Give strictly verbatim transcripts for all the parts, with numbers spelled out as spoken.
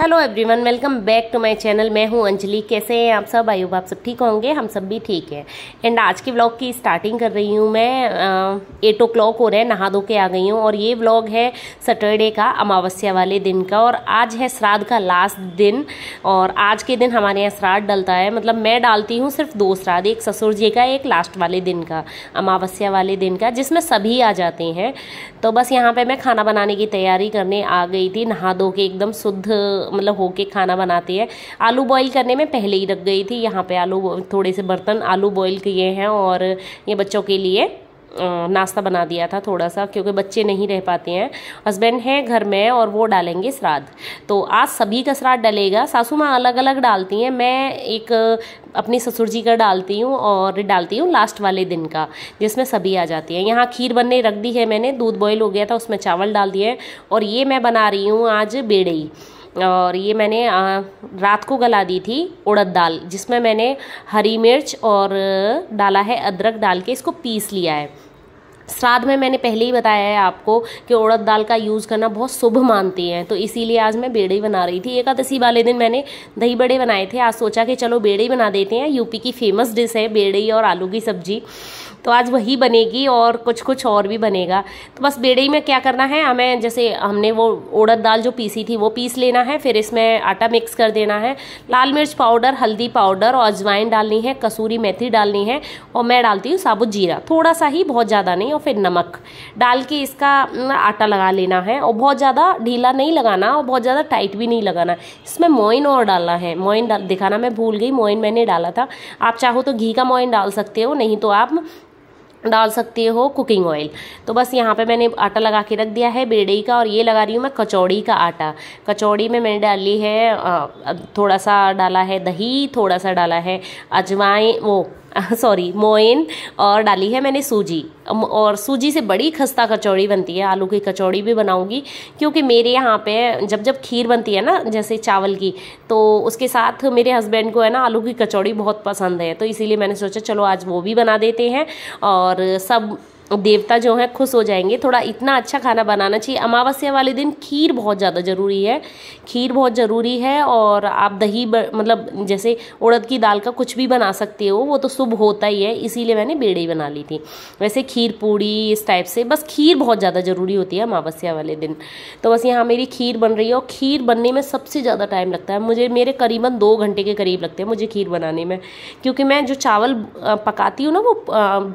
Hello everyone, welcome back to my channel. मैं हूं अंजलि। कैसे हैं आप सब? आई होप आप सब ठीक होंगे। हम सब भी ठीक हैं। एंड आज के व्लॉग की स्टार्टिंग कर रही हूं मैं। एट ओ क्लॉक हो रहा है, नहा धो के आ गई हूं और ये व्लॉग है सैटरडे का, अमावस्या वाले दिन का। और आज है श्राद्ध का लास्ट दिन और आज के दिन हमारे यहाँ श्राद्ध डलता है। मतलब मैं डालती हूँ सिर्फ दो श्राद्ध, एक ससुर जी का, एक लास्ट वाले दिन का, अमावस्या वाले दिन का, जिसमें सभी आ जाते हैं। तो बस यहाँ पर मैं खाना बनाने की तैयारी करने आ गई थी। नहा धो के एकदम शुद्ध मतलब होके खाना बनाती है। आलू बॉईल करने में पहले ही रख गई थी। यहाँ पे आलू, थोड़े से बर्तन आलू बॉईल किए हैं और ये बच्चों के लिए नाश्ता बना दिया था थोड़ा सा, क्योंकि बच्चे नहीं रह पाते हैं। हस्बैंड हैं घर में और वो डालेंगे श्राद्ध। तो आज सभी का श्राद्ध डलेगा। सासू माँ अलग अलग डालती हैं, मैं एक अपनी ससुर जी का डालती हूँ और डालती हूँ लास्ट वाले दिन का, जिसमें सभी आ जाती हैं। यहाँ खीर बनने रख दी है मैंने, दूध बॉयल हो गया था, उसमें चावल डाल दिए। और ये मैं बना रही हूँ आज बेड़ई। और ये मैंने रात को गला दी थी उड़द दाल, जिसमें मैंने हरी मिर्च और डाला है अदरक डाल के, इसको पीस लिया है। श्राद्ध में मैंने पहले ही बताया है आपको कि उड़द दाल का यूज़ करना बहुत शुभ मानती हैं, तो इसीलिए आज मैं बेड़ई बना रही थी। एकादशी वाले दिन मैंने दही बड़े बनाए थे, आज सोचा कि चलो बेड़ई बना देते हैं। यूपी की फेमस डिश है बेड़ई और आलू की सब्जी, तो आज वही बनेगी और कुछ कुछ और भी बनेगा। तो बस बेड़ई में क्या करना है हमें, जैसे हमने वो उड़द दाल जो पीसी थी वो पीस लेना है, फिर इसमें आटा मिक्स कर देना है, लाल मिर्च पाउडर, हल्दी पाउडर और अजवाइन डालनी है, कसूरी मेथी डालनी है और मैं डालती हूँ साबुत जीरा, थोड़ा सा ही, बहुत ज़्यादा नहीं, और फिर नमक डाल के इसका आटा लगा लेना है। और बहुत ज़्यादा ढीला नहीं लगाना और बहुत ज़्यादा टाइट भी नहीं लगाना। इसमें मोइन और डालना है, मोइन दिखाना मैं भूल गई, मोइन मैंने डाला था। आप चाहो तो घी का मोइन डाल सकते हो, नहीं तो आप डाल सकते हो कुकिंग ऑयल। तो बस यहाँ पे मैंने आटा लगा के रख दिया है बेड़ई का। और ये लगा रही हूँ मैं कचौड़ी का आटा। कचौड़ी में मैंने डाली है आ, थोड़ा सा डाला है दही, थोड़ा सा डाला है अजवाइन, वो सॉरी मोइन, और डाली है मैंने सूजी। और सूजी से बड़ी खस्ता कचौड़ी बनती है। आलू की कचौड़ी भी बनाऊंगी, क्योंकि मेरे यहाँ पे जब जब खीर बनती है ना, जैसे चावल की, तो उसके साथ मेरे हस्बैंड को है ना आलू की कचौड़ी बहुत पसंद है, तो इसीलिए मैंने सोचा चलो आज वो भी बना देते हैं और सब देवता जो है खुश हो जाएंगे। थोड़ा इतना अच्छा खाना बनाना चाहिए। अमावस्या वाले दिन खीर बहुत ज़्यादा ज़रूरी है, खीर बहुत ज़रूरी है। और आप दही ब, मतलब जैसे उड़द की दाल का कुछ भी बना सकते हो, वो तो शुभ होता ही है, इसीलिए मैंने बेड़ई बना ली थी। वैसे खीर पूड़ी इस टाइप से, बस खीर बहुत ज़्यादा ज़रूरी होती है अमावस्या वाले दिन। तो बस यहाँ मेरी खीर बन रही है और खीर बनने में सबसे ज़्यादा टाइम लगता है मुझे, मेरे करीबन दो घंटे के करीब लगते हैं मुझे खीर बनाने में, क्योंकि मैं जो चावल पकाती हूँ ना वो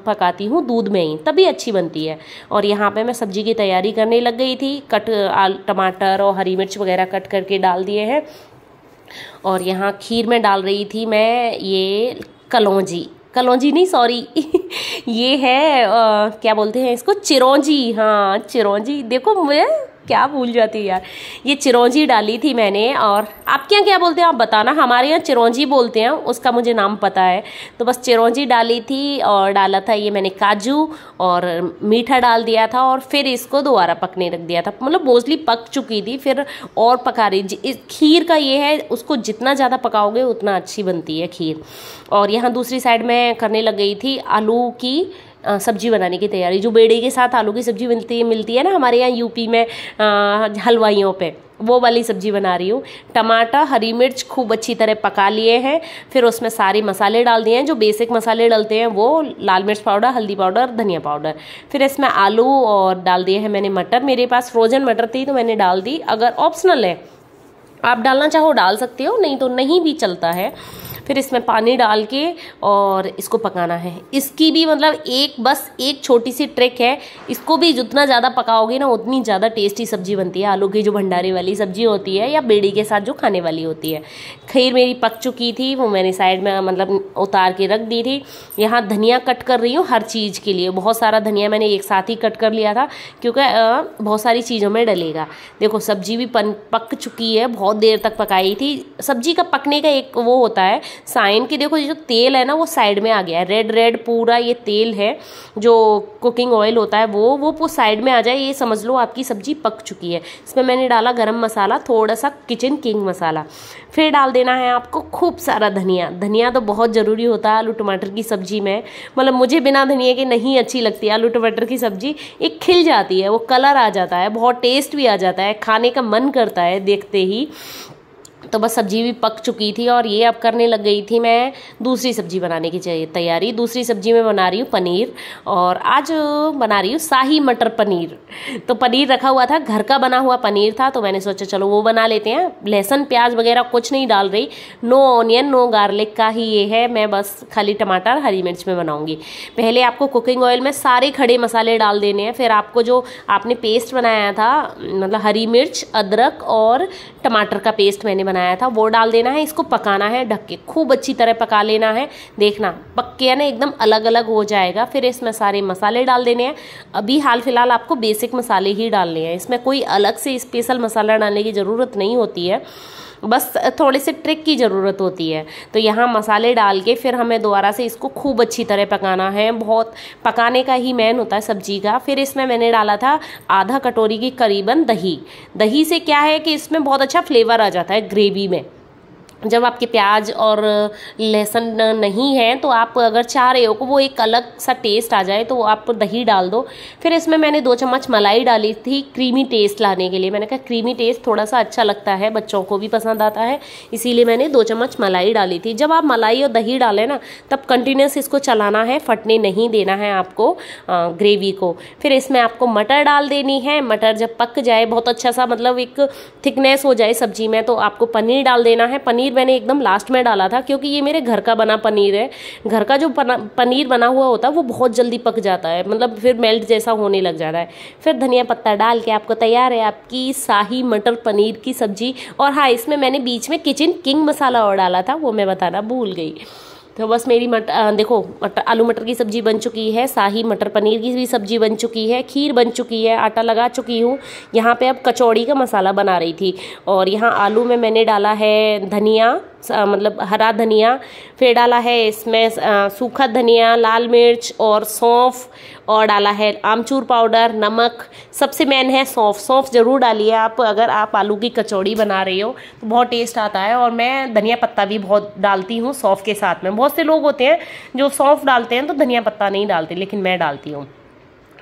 पकाती हूँ दूध में ही, तभी अच्छी बनती है। और यहाँ पे मैं सब्जी की तैयारी करने लग गई थी। कट आल टमाटर और हरी मिर्च वगैरह कट करके डाल दिए हैं। और यहाँ खीर में डाल रही थी मैं ये कलौंजी, कलौंजी नहीं सॉरी ये है आ, क्या बोलते हैं इसको, चिरौंजी। हाँ चिरौंजी, देखो मैं क्या भूल जाती है यार। ये चिरौंजी डाली थी मैंने। और आपके यहाँ क्या बोलते हैं आप बताना, हमारे यहाँ चिरौंजी बोलते हैं, उसका मुझे नाम पता है। तो बस चिरौंजी डाली थी और डाला था ये मैंने काजू और मीठा डाल दिया था और फिर इसको दोबारा पकने रख दिया था। मतलब मोस्टली पक चुकी थी, फिर और पका रही। खीर का ये है, उसको जितना ज़्यादा पकाओगे उतना अच्छी बनती है खीर। और यहाँ दूसरी साइड में करने लग गई थी आलू की सब्जी बनाने की तैयारी। जो बेड़े के साथ आलू की सब्जी मिलती मिलती है ना हमारे यहाँ यूपी में हलवाइयों पे, वो वाली सब्जी बना रही हूँ। टमाटर हरी मिर्च खूब अच्छी तरह पका लिए हैं, फिर उसमें सारे मसाले डाल दिए हैं, जो बेसिक मसाले डलते हैं वो, लाल मिर्च पाउडर, हल्दी पाउडर, धनिया पाउडर। फिर इसमें आलू और डाल दिए हैं मैंने मटर, मेरे पास फ्रोजन मटर थी तो मैंने डाल दी। अगर ऑप्शनल है, आप डालना चाहो डाल सकते हो, नहीं तो नहीं भी चलता है। फिर इसमें पानी डाल के और इसको पकाना है। इसकी भी मतलब एक बस एक छोटी सी ट्रिक है, इसको भी जितना ज़्यादा पकाओगे ना उतनी ज़्यादा टेस्टी सब्जी बनती है। आलू की जो भंडारे वाली सब्जी होती है या बेड़ी के साथ जो खाने वाली होती है। खीर मेरी पक चुकी थी, वो मैंने साइड में मतलब उतार के रख दी थी। यहाँ धनिया कट कर रही हूँ हर चीज़ के लिए, बहुत सारा धनिया मैंने एक साथ ही कट कर लिया था क्योंकि बहुत सारी चीज़ों में डलेगा। देखो सब्जी भी पक चुकी है, बहुत देर तक पकाई थी। सब्जी का पकने का एक वो होता है साइन कि देखो ये जो तेल है ना वो साइड में आ गया है, रेड रेड पूरा ये तेल है जो कुकिंग ऑयल होता है वो वो वो साइड में आ जाए, ये समझ लो आपकी सब्जी पक चुकी है। इसमें मैंने डाला गरम मसाला, थोड़ा सा किचन किंग मसाला, फिर डाल देना है आपको खूब सारा धनिया। धनिया तो बहुत ज़रूरी होता है आलू टमाटर की सब्जी में, मतलब मुझे बिना धनिया के नहीं अच्छी लगती आलू टमाटर की सब्जी। एक खिल जाती है, वो कलर आ जाता है, बहुत टेस्ट भी आ जाता है, खाने का मन करता है देखते ही। तो बस सब्जी भी पक चुकी थी और ये अब करने लग गई थी मैं दूसरी सब्जी बनाने की तैयारी। दूसरी सब्जी मैं बना रही हूँ पनीर, और आज बना रही हूँ शाही मटर पनीर। तो पनीर रखा हुआ था, घर का बना हुआ पनीर था, तो मैंने सोचा चलो वो बना लेते हैं। लहसुन प्याज वगैरह कुछ नहीं डाल रही, नो ऑनियन नो गार्लिक का ही ये है। मैं बस खाली टमाटर हरी मिर्च में बनाऊँगी। पहले आपको कुकिंग ऑयल में सारे खड़े मसाले डाल देने हैं, फिर आपको जो आपने पेस्ट बनाया था, मतलब हरी मिर्च अदरक और टमाटर का पेस्ट मैंने बनाया था, वो डाल देना है। इसको पकाना है ढक के, खूब अच्छी तरह पका लेना है। देखना पक के ना एकदम अलग अलग हो जाएगा। फिर इसमें सारे मसाले डाल देने हैं। अभी हाल फिलहाल आपको बेसिक मसाले ही डालने हैं, इसमें कोई अलग से स्पेशल मसाला डालने की ज़रूरत नहीं होती है, बस थोड़े से ट्रिक की ज़रूरत होती है। तो यहाँ मसाले डाल के फिर हमें दोबारा से इसको खूब अच्छी तरह पकाना है। बहुत पकाने का ही मेन होता है सब्जी का। फिर इसमें मैंने डाला था आधा कटोरी की करीबन दही। दही से क्या है कि इसमें बहुत अच्छा फ्लेवर आ जाता है ग्रेवी में। जब आपके प्याज और लहसुन नहीं है तो आप अगर चाह रहे हो कि वो एक अलग सा टेस्ट आ जाए तो आप दही डाल दो। फिर इसमें मैंने दो चम्मच मलाई डाली थी क्रीमी टेस्ट लाने के लिए। मैंने कहा क्रीमी टेस्ट थोड़ा सा अच्छा लगता है, बच्चों को भी पसंद आता है, इसीलिए मैंने दो चम्मच मलाई डाली थी। जब आप मलाई और दही डालें ना, तब कंटिन्यूस इसको चलाना है, फटने नहीं देना है आपको ग्रेवी को। फिर इसमें आपको मटर डाल देनी है। मटर जब पक जाए, बहुत अच्छा सा मतलब एक थिकनेस हो जाए सब्जी में, तो आपको पनीर डाल देना है। पनीर मैंने एकदम लास्ट में डाला था क्योंकि ये मेरे घर का बना पनीर है। घर का जो पनीर बना हुआ होता है वो बहुत जल्दी पक जाता है, मतलब फिर मेल्ट जैसा होने लग जाता है। फिर धनिया पत्ता डाल के आपको तैयार है आपकी शाही मटर पनीर की सब्जी। और हाँ, इसमें मैंने बीच में किचन किंग मसाला और डाला था, वो मैं बताना भूल गई। तो बस मेरी मटर देखो मटर आलू मटर की सब्जी बन चुकी है, शाही मटर पनीर की भी सब्जी बन चुकी है, खीर बन चुकी है, आटा लगा चुकी हूँ। यहाँ पे अब कचौड़ी का मसाला बना रही थी, और यहाँ आलू में मैंने डाला है धनिया, मतलब हरा धनिया, फिर डाला है इसमें सूखा धनिया, लाल मिर्च और सौंफ, और डाला है आमचूर पाउडर, नमक। सबसे मेन है सौंफ। सौंफ ज़रूर डालिए आप अगर आप आलू की कचौड़ी बना रहे हो तो बहुत टेस्ट आता है। और मैं धनिया पत्ता भी बहुत डालती हूँ सौंफ के साथ में। बहुत से लोग होते हैं जो सौंफ डालते हैं तो धनिया पत्ता नहीं डालते, लेकिन मैं डालती हूँ।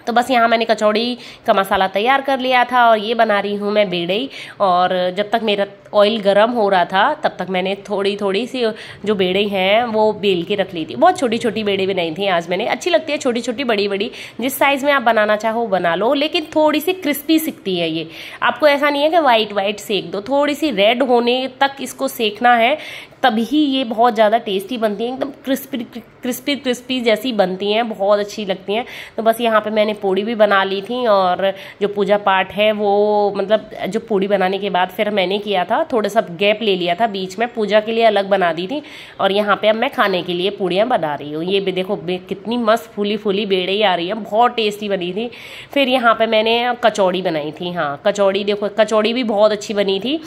तो बस यहाँ मैंने कचौड़ी का मसाला तैयार कर लिया था और ये बना रही हूँ मैं बेड़ई। और जब तक मेरा ऑयल गरम हो रहा था तब तक मैंने थोड़ी थोड़ी सी जो बेड़ई हैं वो बेल के रख ली थी। बहुत छोटी छोटी बेड़ई भी नहीं थी आज मैंने, अच्छी लगती है छोटी छोटी बड़ी बड़ी, जिस साइज़ में आप बनाना चाहो बना लो, लेकिन थोड़ी सी क्रिस्पी सिकती है ये। आपको ऐसा नहीं है कि वाइट वाइट सेक दो, थोड़ी सी रेड होने तक इसको सेकना है, तभी ये बहुत ज़्यादा टेस्टी बनती है, एकदम क्रिस्पी क्रिस्पी क्रिस्पी जैसी बनती हैं, बहुत अच्छी लगती हैं। तो बस यहाँ पे मैंने पूड़ी भी बना ली थी, और जो पूजा पाठ है वो मतलब जो पूड़ी बनाने के बाद फिर मैंने किया था, थोड़ा सा गैप ले लिया था बीच में, पूजा के लिए अलग बना दी थी और यहाँ पे अब मैं खाने के लिए पूड़ियाँ बना रही हूँ। ये भी देखो कितनी मस्त फूली फूली बेड़े आ रही है, बहुत टेस्टी बनी थी। फिर यहाँ पर मैंने कचौड़ी बनाई थी। हाँ कचौड़ी देखो, कचौड़ी भी बहुत अच्छी बनी थी,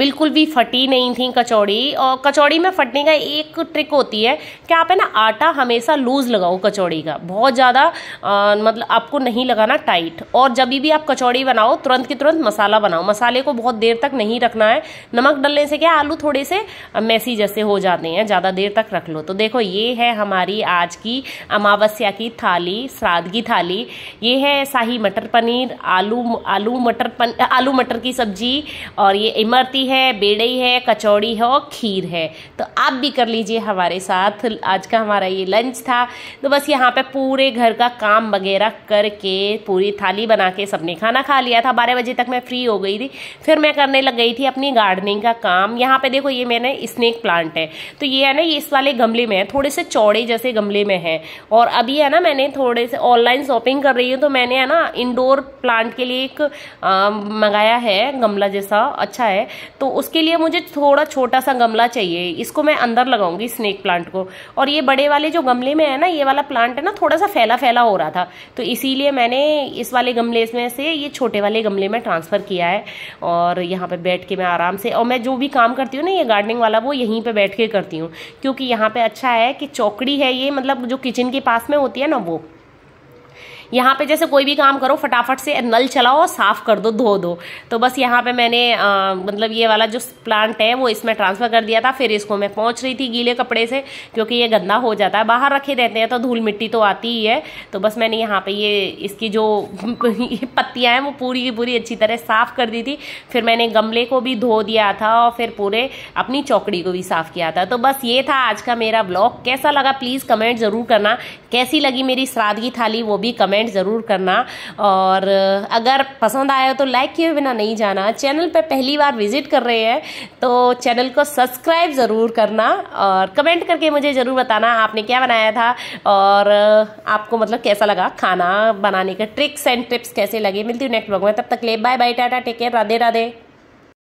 बिल्कुल भी फटी नहीं थी कचौड़ी। और कचौड़ी में फटने का एक ट्रिक होती है कि आप है ना आटा हमेशा लूज़ लगाओ कचौड़ी का, बहुत ज़्यादा मतलब आपको नहीं लगाना टाइट। और जब भी आप कचौड़ी बनाओ तुरंत के तुरंत मसाला बनाओ, मसाले को बहुत देर तक नहीं रखना है। नमक डालने से क्या आलू थोड़े से मैसी जैसे हो जाते हैं, ज़्यादा देर तक रख लो। तो देखो ये है हमारी आज की अमावस्या की थाली, श्राद्ध की थाली। ये है शाही मटर पनीर, आलू आलू मटर पन आलू मटर की सब्जी, और ये इमरती है, बेड़ई है, कचौड़ी है और खीर है। तो आप भी कर लीजिए हमारे साथ। आज का हमारा ये लंच था। तो बस यहाँ पे पूरे घर का काम वगैरह करके पूरी थाली बना के सबने खाना खा लिया था। बारह बजे तक मैं फ्री हो गई थी। फिर मैं करने लग गई थी अपनी गार्डनिंग का काम। यहाँ पे देखो ये मैंने स्नेक प्लांट है, तो ये है ना ये इस वाले गमले में है, थोड़े से चौड़े जैसे गमले में है। और अभी है ना मैंने थोड़े से ऑनलाइन शॉपिंग कर रही हूँ, तो मैंने है ना इंडोर प्लांट के लिए एक मंगाया है गमला जैसा, अच्छा है। तो उसके लिए मुझे थोड़ा छोटा सा गमला चाहिए, इसको मैं अंदर लगाऊंगी स्नेक प्लांट को। और ये बड़े वाले जो गमले में है ना, ये वाला प्लांट है ना थोड़ा सा फैला फैला हो रहा था, तो इसीलिए मैंने इस वाले गमले में से ये छोटे वाले गमले में ट्रांसफ़र किया है। और यहाँ पे बैठ के मैं आराम से, और मैं जो भी काम करती हूँ ना ये गार्डनिंग वाला, वो यहीं पर बैठ के करती हूँ, क्योंकि यहाँ पर अच्छा है कि चौकड़ी है ये, मतलब जो किचन के पास में होती है ना वो, यहाँ पे जैसे कोई भी काम करो फटाफट से नल चलाओ, साफ कर दो, धो दो। तो बस यहाँ पे मैंने आ, मतलब ये वाला जो प्लांट है वो इसमें ट्रांसफर कर दिया था। फिर इसको मैं पोंछ रही थी गीले कपड़े से, क्योंकि ये गंदा हो जाता है, बाहर रखे रहते हैं तो धूल मिट्टी तो आती ही है। तो बस मैंने यहाँ पे ये इसकी जो पत्तियाँ हैं वो पूरी की पूरी अच्छी तरह साफ कर दी थी। फिर मैंने गमले को भी धो दिया था और फिर पूरे अपनी चौकड़ी को भी साफ किया था। तो बस ये था आज का मेरा ब्लॉग। कैसा लगा प्लीज़ कमेंट ज़रूर करना। कैसी लगी मेरी श्राद्ध की थाली वो भी कमेंट ज़रूर करना। और अगर पसंद आया तो लाइक किए बिना नहीं जाना। चैनल पर पहली बार विजिट कर रहे हैं तो चैनल को सब्सक्राइब ज़रूर करना और कमेंट करके मुझे ज़रूर बताना आपने क्या बनाया था और आपको मतलब कैसा लगा खाना बनाने का, ट्रिक्स एंड टिप्स कैसे लगे। मिलती हूँ नेक्स्ट ब्लॉग में, तब तक ले bye bye, Tata, take care, Radhe Radhe.